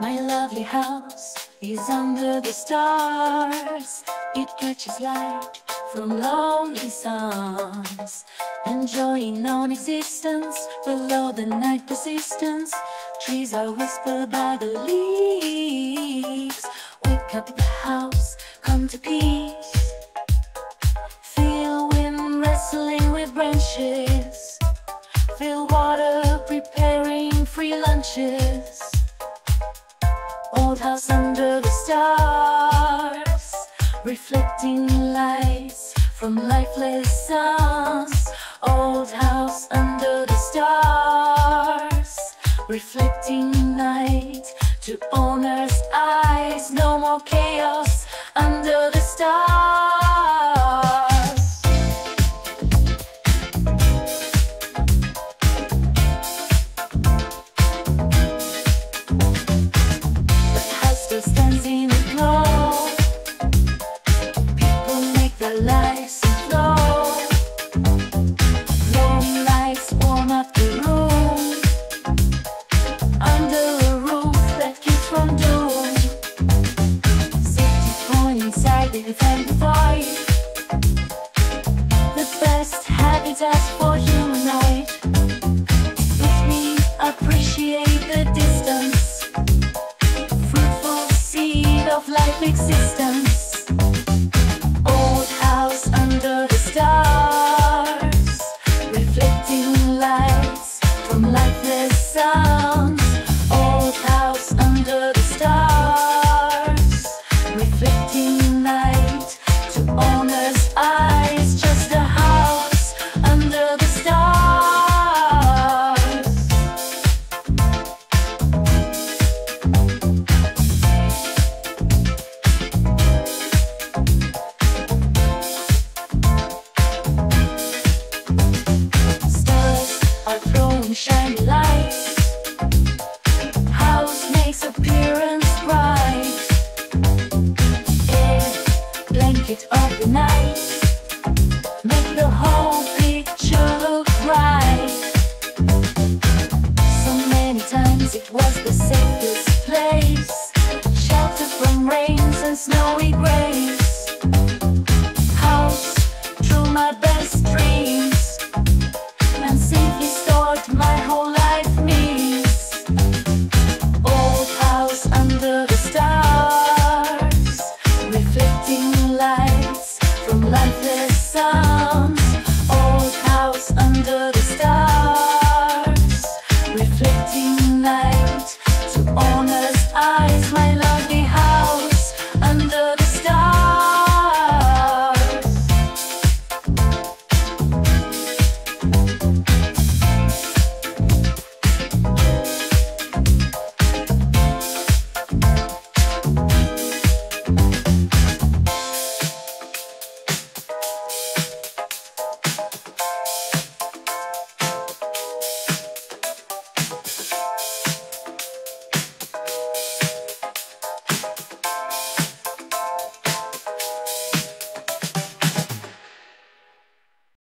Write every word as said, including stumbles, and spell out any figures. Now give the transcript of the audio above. My lovely house is under the stars. It catches light from lonely suns, enjoying non-existence below the night persistence. Trees are whispered by the leaves. Wake up the house, come to peace. Feel wind wrestling with branches. Feel water preparing free lunches. Old house under the stars, reflecting lights from lifeless suns. Old house under the stars, reflecting night to owner's eyes. No more chaos under the stars. Existence. Old house under the stars, reflecting lights from lifeless sounds. Old house under the stars, reflecting light to owner's eyes. Just a house under the stars. Shiny lights, house makes appearance bright. Air, blanket of the night, make the whole picture look right. So many times it was the safest place, sheltered from rains and snowy graves. House, through my best dreams, and safely stored my whole life means. Old house under the stars, reflecting lights from lifeless suns.